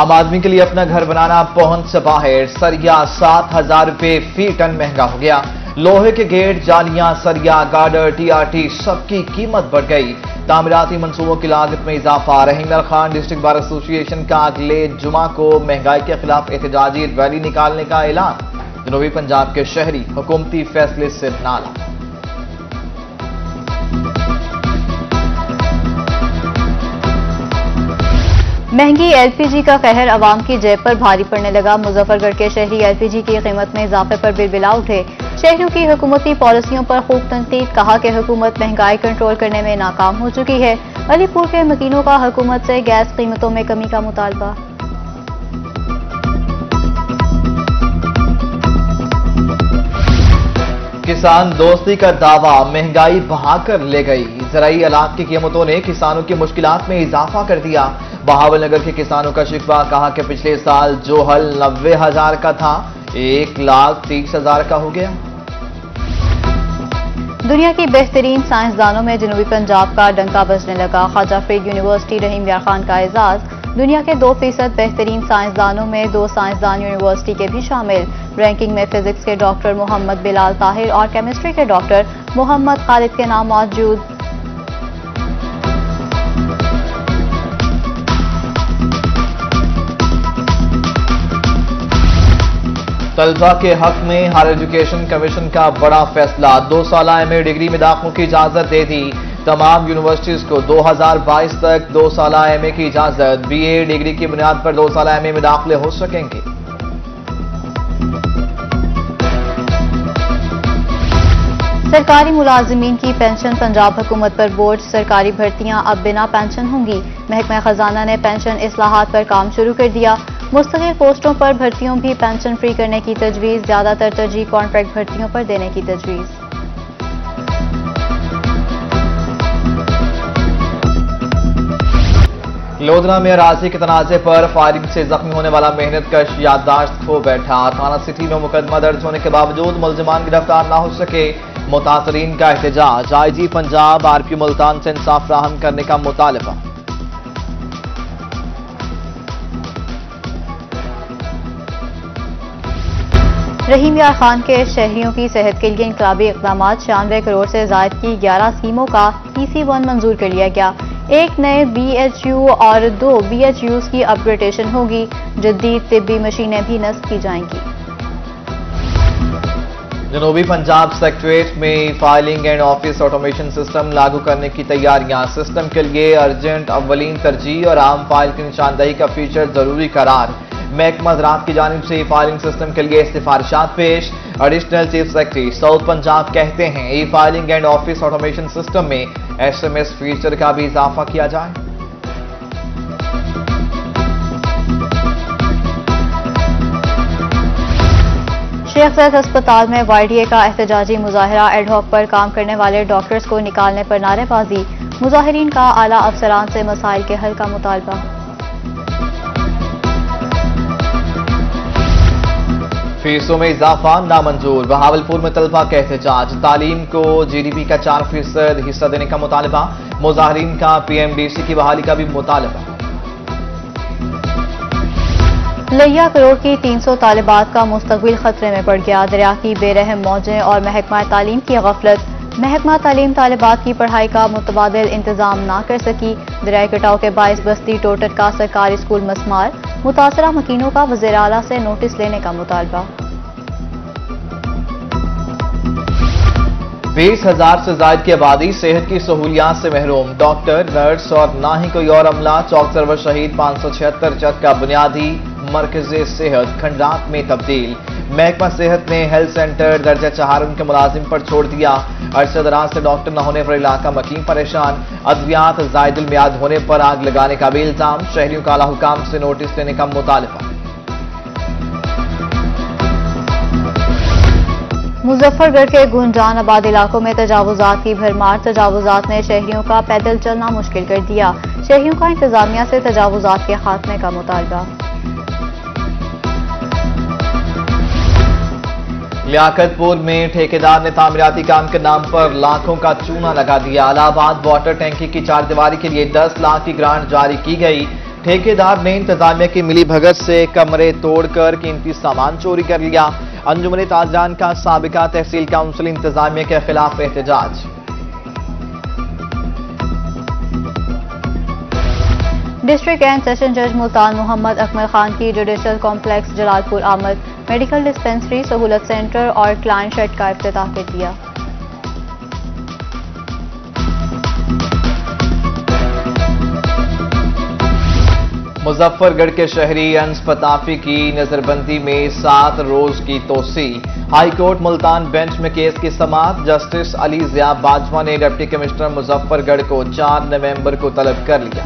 आम आदमी के लिए अपना घर बनाना पहुंच से बाहर, सरिया 7,000 रुपए फी टन महंगा हो गया। लोहे के गेट, जालियां, सरिया, गार्डर, TRT सबकी कीमत बढ़ गई। तामीराती मंसूबों की लागत में इजाफा। रहीम यार खान डिस्ट्रिक्ट बार एसोसिएशन का अगले जुमा को महंगाई के खिलाफ एहतजाजी रैली निकालने का ऐलान। जनूबी पंजाब के शहरी हुकूमती फैसले से नाराज। महंगी LPG का कहर आवाम की जेब पर भारी पड़ने लगा। मुजफ्फरगढ़ के शहरी LPG की कीमत में इजाफे पर बिलबिला उठे। शहरों की हुकूमती पॉलिसियों पर खूब तनकीद। कहा कि हुकूमत महंगाई कंट्रोल करने में नाकाम हो चुकी है। अलीपुर के मकीनों का हुकूमत से गैस कीमतों में कमी का मुतालबा। किसान दोस्ती का दावा, महंगाई बहाकर ले गई। ज़राई अलाज की कीमतों ने किसानों की मुश्किलात में इजाफा कर दिया। बहावलनगर के किसानों का शिकवा, कहा कि पिछले साल जो हल 90,000 का था 1,30,000 का हो गया। दुनिया की बेहतरीन साइंसदानों में जनूबी पंजाब का डंका बजने लगा। ख्वाजा फरीद यूनिवर्सिटी रहीम यार खान का एजाज। दुनिया के 2% बेहतरीन साइंसदानों में 2 साइंसदान यूनिवर्सिटी के भी शामिल। रैंकिंग में फिजिक्स के डॉक्टर मोहम्मद बिलाल ताहिर और केमिस्ट्री के डॉक्टर मोहम्मद खालिद के नाम मौजूद। तलबा के हक में हायर एजुकेशन कमीशन का बड़ा फैसला। 2 साल MA डिग्री में दाखिलों की इजाजत दे दी। तमाम यूनिवर्सिटीज को 2022 तक 2 साल MA की इजाजत। BA डिग्री की बुनियाद पर 2 साल MA में दाखिले हो सकेंगे। सरकारी मुलाजमीन की पेंशन, पंजाब हुकूमत पर बोझ। सरकारी भर्तियां अब बिना पेंशन होंगी। महकमा खजाना ने पेंशन इस्लाहात पर काम शुरू कर दिया। मुस्तकिल पोस्टों पर भर्तियों भी पेंशन फ्री करने की तजवीज़। ज़्यादातर तरजीह कॉन्ट्रैक्ट भर्तियों पर देने की तजवीज़। लोधरा में राजी के तनाजे पर फायरिंग से जख्मी होने वाला मेहनतकश याददाश्त खो बैठा। थाना सिटी में मुकदमा दर्ज होने के बावजूद मुलजमान गिरफ्तार ना हो सके। मुतासरीन का एहतजाज। IG पंजाब RP मुल्तान से इंसाफ फ्राहम करने का मुतालबा। रहीम यार खान के शहरियों की सेहत के लिए इंकलाबी इकदाम। 96 करोड़ से जायद की 11 स्कीमों का EC1 मंजूर कर लिया गया। 1 नए BHU और 2 BHUs की अपग्रेडेशन होगी। जदीद तिब्बी मशीनें भी नस्ब की जाएंगी। जनूबी पंजाब सेक्रेटेरिएट में filing and office automation system लागू करने की तैयारियां। सिस्टम के लिए अर्जेंट, अव्वलीन तरजीह और आम फाइल की निशानदही का फीचर जरूरी करार। महकमा ज़राअत की जानिब से ई-फाइलिंग सिस्टम के लिए सिफारिशात पेश। Additional chief secretary south Punjab कहते हैं e filing and office automation system में SMS फीचर का भी इजाफा किया जाए। शेख सैयद अस्पताल में YDA का एहतजाजी मुजाहरा। एडहॉक पर काम करने वाले डॉक्टर्स को निकालने पर नारेबाजी। मुजाहरीन का आला अफसरान से मसाइल के हल का मुतालबा। फीसों में इजाफा नामंजूर। बहावलपुर में तलबा का एहतजाज। तालीम को GDP का 4% हिस्सा देने का मुतालबा। मुजाहरीन का PMDC की बहाली का भी मुतालबा। लैया करोड़ की 300 तालिबात का मुस्तकबिल खतरे में पड़ गया। दरिया की बेरहम मौजें और महकमा तालीम की गफलत। महकमा तालीम तालिबात की पढ़ाई का मुतबादिल इंतजाम ना कर सकी। दरिया कटाव के बायस बस्ती टोटर का सरकारी स्कूल मस्मार। मुतासरा मकीनों का वज़ीर आला से नोटिस लेने का मुतालबा। 20,000 से ज्यादा की आबादी सेहत की सहूलियात से महरूम। डॉक्टर, नर्स और ना ही कोई और अमला। चौक सरवर शहीद 576 चक का बुनियादी मरकज सेहत खंडात में तब्दील। महकमा सेहत ने हेल्थ सेंटर दर्जा 4 के मुलाजिम पर छोड़ दिया। अरसे दराज से डॉक्टर न होने पर इलाका मकीन परेशान। अद्वियात जायदुल मियाद होने पर आग लगाने का भी इल्जाम। शहरियों का आला हुकाम से नोटिस लेने का मुतालबा। मुजफ्फरगढ़ के गुंजान आबाद इलाकों में तजावुजात की भरमार। तजावुजात ने शहरियों का पैदल चलना मुश्किल कर दिया। शहरियों का इंतजामिया से तजावुजात के खात्मे का मुतालबा। लियाकतपुर में ठेकेदार ने तामीराती काम के नाम पर लाखों का चूना लगा दिया। इलाहाबाद वाटर टैंकी की 4 दीवारी के लिए 10 लाख की ग्रांट जारी की गई। ठेकेदार ने इंतजामिया की मिलीभगत से कमरे तोड़कर कीमती सामान चोरी कर लिया। अंजुमन ताजरान का साबिका तहसील काउंसिल इंतजामिया के खिलाफ एहतजाज। डिस्ट्रिक्ट एंड सेशन जज मुल्तान मोहम्मद अकमल खान की जुडिशल कॉम्प्लेक्स जलालपुर आमद, मेडिकल डिस्पेंसरी, सहूलत सेंटर और क्लाइंट शेड का इफ्तिताह कर दिया। मुजफ्फरगढ़ के शहरी अंस फताफी की नजरबंदी में 7 रोज की तोसी। हाईकोर्ट मुल्तान बेंच में केस की समाअत। जस्टिस अली जिया बाजवा ने डिप्टी कमिश्नर मुजफ्फरगढ़ को 4 नवंबर को तलब कर लिया।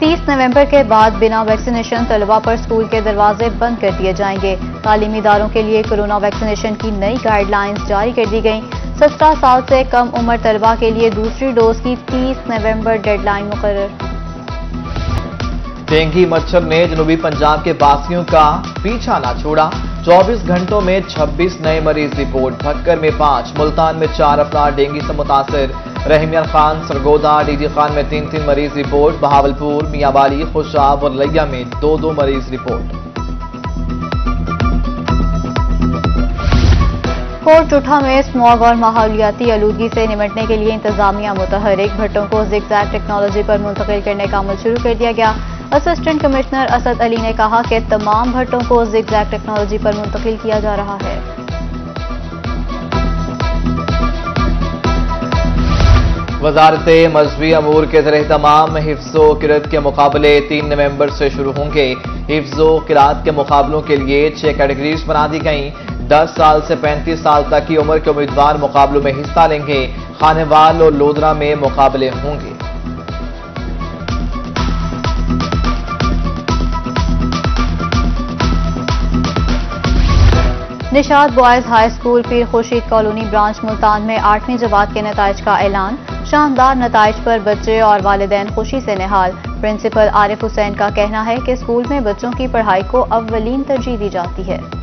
30 नवंबर के बाद बिना वैक्सीनेशन तलबा पर स्कूल के दरवाजे बंद कर दिए जाएंगे। तालीमी इदारों के लिए कोरोना वैक्सीनेशन की नई गाइडलाइंस जारी कर दी गई। 17 साल से कम उम्र तलबा के लिए दूसरी डोज की 30 नवंबर डेडलाइन मुकर्रर। डेंगू मच्छर ने जनूबी पंजाब के बासियों का पीछा ना छोड़ा। 24 घंटों में 26 नए मरीज रिपोर्ट। भक्कर में 5, मुल्तान में 4 अफराद डेंगू से मुतासर। रहीम यार खान, सरगोधा, डीजी खान में 3-3 मरीज रिपोर्ट। बहावलपुर, मियांवाली, खुशाब और लैया में 2-2 मरीज रिपोर्ट। कोट टूठा में स्मॉग और माहौलियाती आलूगी से निपटने के लिए इंतजामिया मुतहरिक। भट्टों को जिगजैग टेक्नोलॉजी पर मुंतकिल करने का अमल शुरू कर दिया गया। असिस्टेंट कमिश्नर असद अली ने कहा कि तमाम भट्टों को जिगजैग टेक्नोलॉजी पर मुंतकिल किया जा रहा है। वजारत मजहबी अमूर के जरिए तमाम हिफ्जो किरात के मुकाबले 3 नवंबर से शुरू होंगे। हिफ्जो किरात के मुकाबलों के लिए 6 कैटेगरीज बना दी गई। 10 साल से 35 साल तक की उम्र के उम्मीदवार मुकाबलों में हिस्सा लेंगे। खानेवाल और लोधरा में मुकाबले होंगे। निशात बॉयज हाई स्कूल पीर खुर्शीद कॉलोनी ब्रांच मुल्तान में 8वीं जमात के नताइज का ऐलान। शानदार नताइज पर बच्चे और वालिदैन खुशी से निहाल। प्रिंसिपल आरिफ हुसैन का कहना है कि स्कूल में बच्चों की पढ़ाई को अव्वलीन तरजीह दी जाती है।